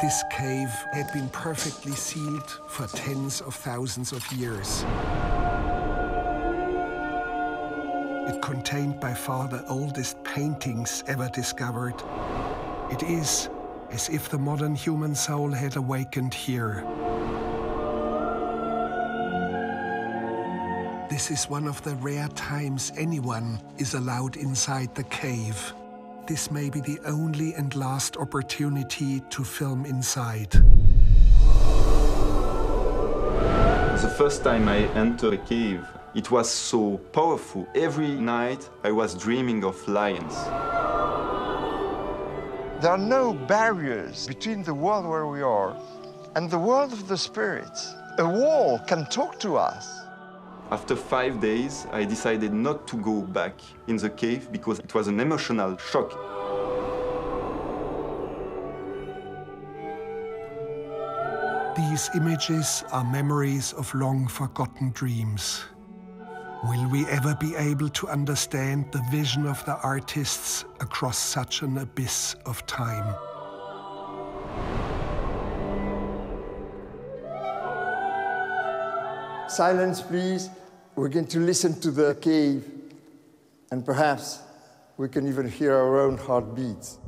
This cave had been perfectly sealed for tens of thousands of years. It contained by far the oldest paintings ever discovered. It is as if the modern human soul had awakened here. This is one of the rare times anyone is allowed inside the cave. This may be the only and last opportunity to film inside. The first time I entered a cave, it was so powerful. Every night I was dreaming of lions. There are no barriers between the world where we are and the world of the spirits. A wall can talk to us. After 5 days, I decided not to go back in the cave because it was an emotional shock. These images are memories of long-forgotten dreams. Will we ever be able to understand the vision of the artists across such an abyss of time? Silence, please. We're going to listen to the cave, and perhaps we can even hear our own heartbeats.